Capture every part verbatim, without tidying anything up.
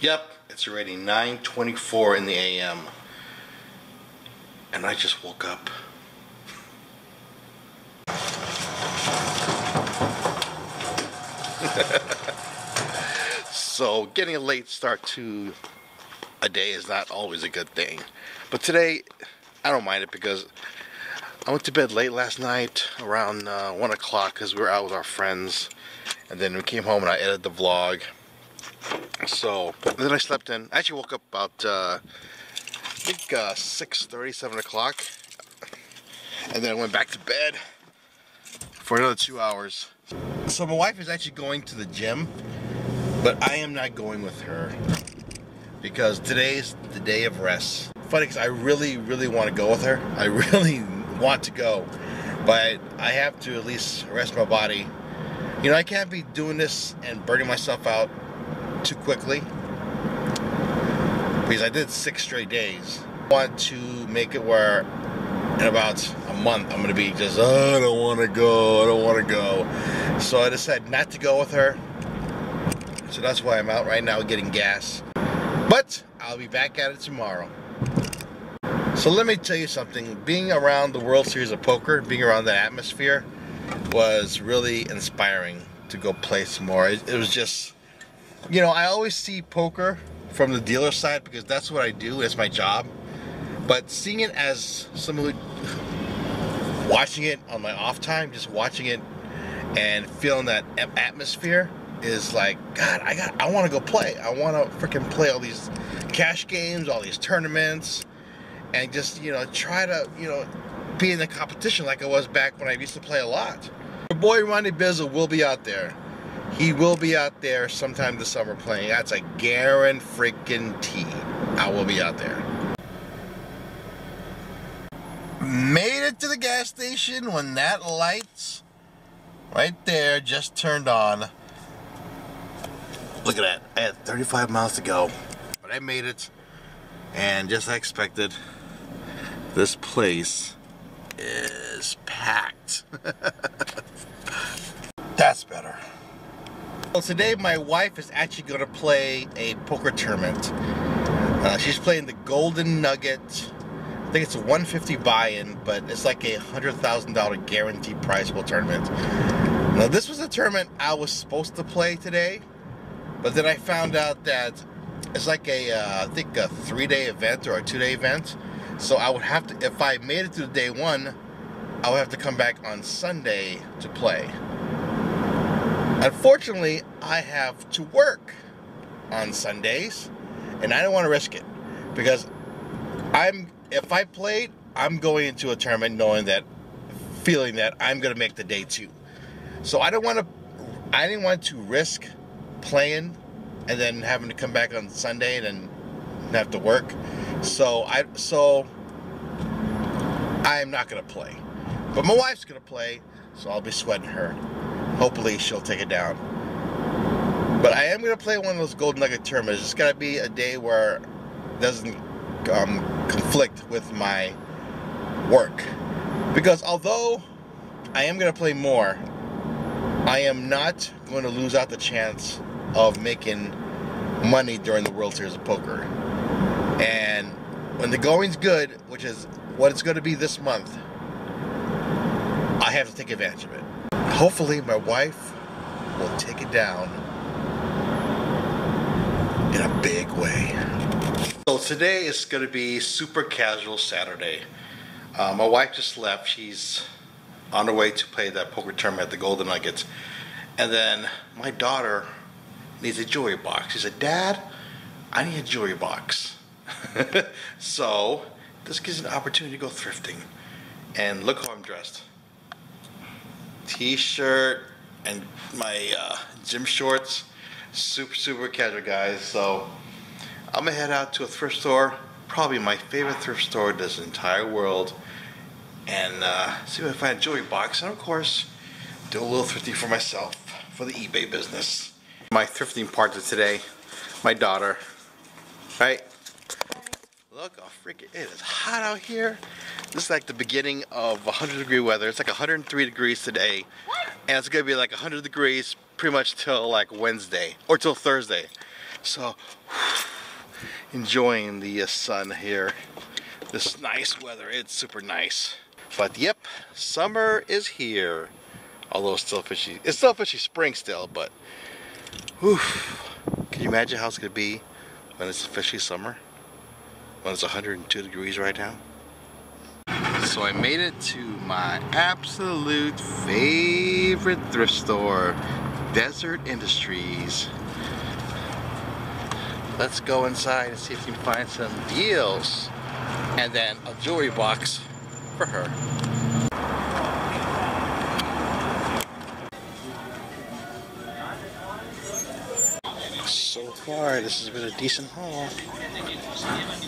Yep, it's already nine twenty-four in the A M and I just woke up. So getting a late start to a day is not always a good thing, but today I don't mind it because I went to bed late last night around uh, one o'clock because we were out with our friends, and then we came home and I edited the vlog. So then I slept in. I actually woke up about uh, I think uh, six thirty, seven o'clock, and then I went back to bed for another two hours. So my wife is actually going to the gym, but I am not going with her because today's the day of rest. Funny, because I really, really want to go with her. I really want to go, but I have to at least rest my body. You know, I can't be doing this and burning myself out too quickly because I did six straight days. I want to make it where in about a month I'm gonna be just, oh, I don't want to go, I don't want to go. So I decided not to go with her. So that's why I'm out right now getting gas. But I'll be back at it tomorrow. So let me tell you something, being around the World Series of Poker, being around that atmosphere was really inspiring to go play some more. It, it was just, you know, I always see poker from the dealer side because that's what I do, it's my job. But seeing it as someone who, watching it on my off time, just watching it and feeling that atmosphere is like, God, I got, I want to go play. I want to freaking play all these cash games, all these tournaments, and just, you know, try to, you know, be in the competition like I was back when I used to play a lot. Your boy Ronnie Bizzle will be out there. He will be out there sometime this summer playing. That's a guaran freaking T. I will be out there. Made it to the gas station when that light right there just turned on. Look at that. I had thirty-five miles to go, but I made it. And just as I expected, this place is packed. That's better. Well, today my wife is actually going to play a poker tournament. Uh, she's playing the Golden Nugget. I think it's a one fifty buy-in, but it's like a one hundred thousand dollar guaranteed prize pool tournament. Now, this was a tournament I was supposed to play today, but then I found out that it's like a, uh, I think a three-day event or a two-day event. So I would have to, if I made it through day one, I would have to come back on Sunday to play. Unfortunately, I have to work on Sundays, and I don't want to risk it because I'm, if I played, I'm going into a tournament knowing that, feeling that I'm going to make the day two. So I don't want to, I didn't want to risk playing and then having to come back on Sunday and then have to work. So I so I am not gonna play, but my wife's gonna play, so I'll be sweating her. Hopefully she'll take it down. But I am gonna play one of those Golden Nugget tournaments. It's gotta be a day where it doesn't um, conflict with my work, because although I am gonna play more, I am not going to lose out the chance of making money during the World Series of Poker. And when the going's good, which is what it's going to be this month, I have to take advantage of it. Hopefully my wife will take it down in a big way. So today is going to be super casual Saturday. Uh, my wife just left. She's on her way to play that poker tournament at the Golden Nuggets. And then my daughter needs a jewelry box. He said, Dad, I need a jewelry box. So this gives an opportunity to go thrifting. And look how I'm dressed. T-shirt and my uh, gym shorts. Super, super casual, guys. So I'm gonna head out to a thrift store, probably my favorite thrift store in this entire world, and uh, see if I find a jewelry box. And of course, do a little thrifting for myself for the eBay business. My thrifting partner today, my daughter, right? Look how freaking, it is hot out here. This is like the beginning of one hundred degree weather. It's like one hundred three degrees today. And it's gonna be like one hundred degrees pretty much till like Wednesday or till Thursday. So enjoying the sun here, this nice weather, it's super nice. But yep, summer is here. Although it's still fishy, it's still fishy spring still, but whew, can you imagine how it's gonna be when it's a fishy summer? When it's one hundred two degrees right now? So I made it to my absolute favorite thrift store, Desert Industries. Let's go inside and see if we can find some deals. And then a jewelry box for her. So far, this has been a decent haul.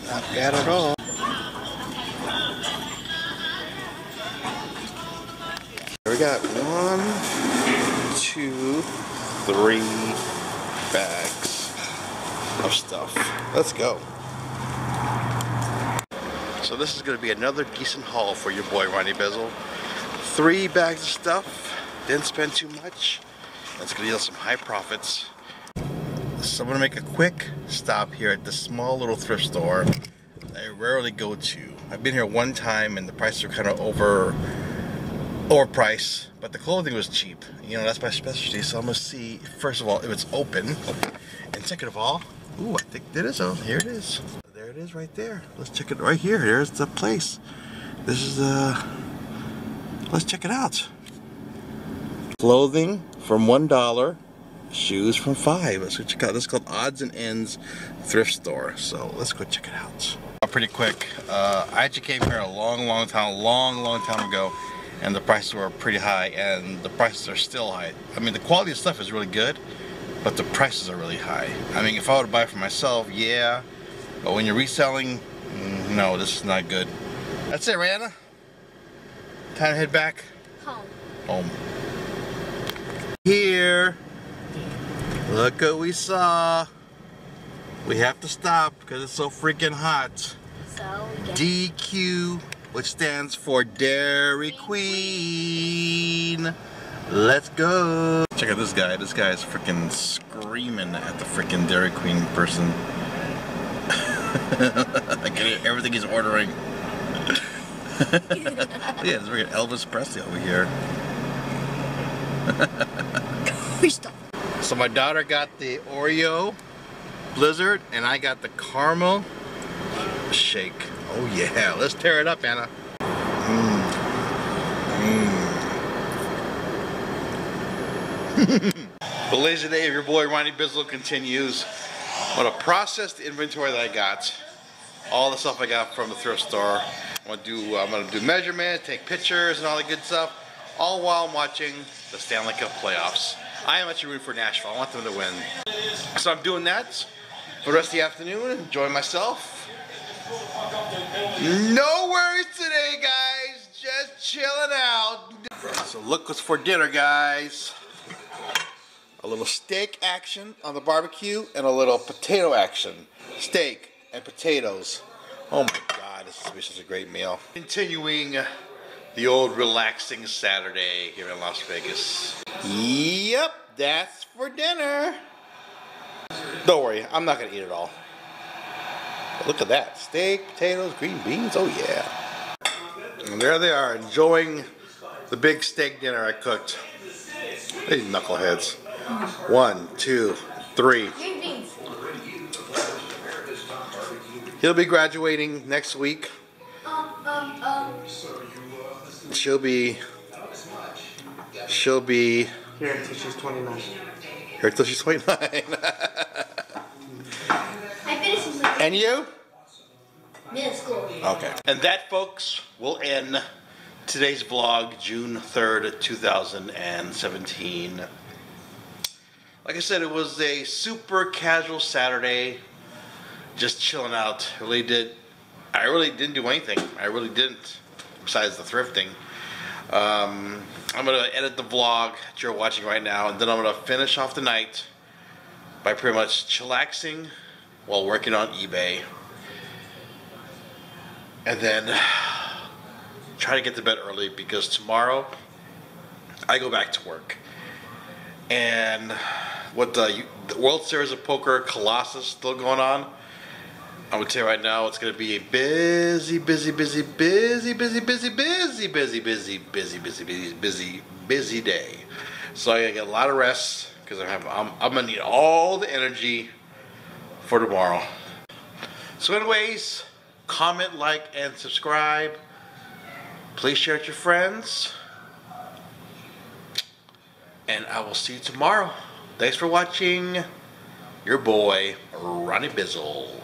Not bad at all. We got one, two, three bags of stuff. Let's go. So this is going to be another decent haul for your boy Ronnie Bizzle. Three bags of stuff. Didn't spend too much. That's going to yield some high profits. So I'm going to make a quick stop here at this small little thrift store that I rarely go to. I've been here one time and the prices are kind of over, overpriced, but the clothing was cheap. You know, that's my specialty, so I'm going to see, first of all, if it's open, and second of all, ooh, I think it is. Oh, here it is. There it is right there. Let's check it right here. Here's the place. This is the, let's check it out. Clothing from one dollar. Shoes from five. Let's go check out. This is called Odds and Ends Thrift Store. So let's go check it out. Pretty quick. Uh, I actually came here a long, long time, long, long time ago, and the prices were pretty high, and the prices are still high. I mean, the quality of stuff is really good, but the prices are really high. I mean, if I were to buy for myself, yeah, but when you're reselling, no, this is not good. That's it, right, Anna? Time to head back home. Home. Here. Look what we saw. We have to stop because it's so freaking hot. So D Q, which stands for Dairy Queen. Let's go. Check out this guy. This guy is freaking screaming at the freaking Dairy Queen person. I can hear everything he's ordering. Yeah, there's freaking Elvis Presley over here. We stop. So my daughter got the Oreo Blizzard, and I got the caramel shake. Oh yeah, let's tear it up, Anna. Mm. Mm. The lazy day of your boy Ronnie Bizzle continues. I'm gonna process the inventory that I got, all the stuff I got from the thrift store. I'm gonna do, I'm gonna do measurement, take pictures, and all the good stuff, all while I'm watching the Stanley Cup playoffs. I am actually rooting for Nashville. I want them to win. So I'm doing that for the rest of the afternoon, enjoying myself. No worries today, guys. Just chilling out. So look what's for dinner, guys. A little steak action on the barbecue and a little potato action. Steak and potatoes. Oh my God, this is gonna be such a great meal. Continuing the old relaxing Saturday here in Las Vegas. Yep, that's for dinner. Don't worry, I'm not gonna eat it all. But look at that, steak, potatoes, green beans, oh yeah. And there they are, enjoying the big steak dinner I cooked. These knuckleheads. One, two, three. Green beans. He'll be graduating next week. Um, um, um. She'll be, she'll be here until she's twenty-nine. Here until she's twenty-nine. And you? Middle school. Okay. And that, folks, will end today's vlog, June third, two thousand seventeen. Like I said, it was a super casual Saturday, just chilling out. Really did. I really didn't do anything. I really didn't. Besides the thrifting. Um, I'm going to edit the vlog that you're watching right now, and then I'm going to finish off the night by pretty much chillaxing while working on eBay. And then try to get to bed early because tomorrow I go back to work. And what the, the World Series of Poker Colossus still going on. I would say right now it's going to be a busy, busy, busy, busy, busy, busy, busy, busy, busy, busy, busy, busy, busy, busy day. So I get a lot of rest because I'm I'm I'm gonna need all the energy for tomorrow. So, anyways, comment, like, and subscribe. Please share it with your friends, and I will see you tomorrow. Thanks for watching. Your boy Ronnie Bizzle.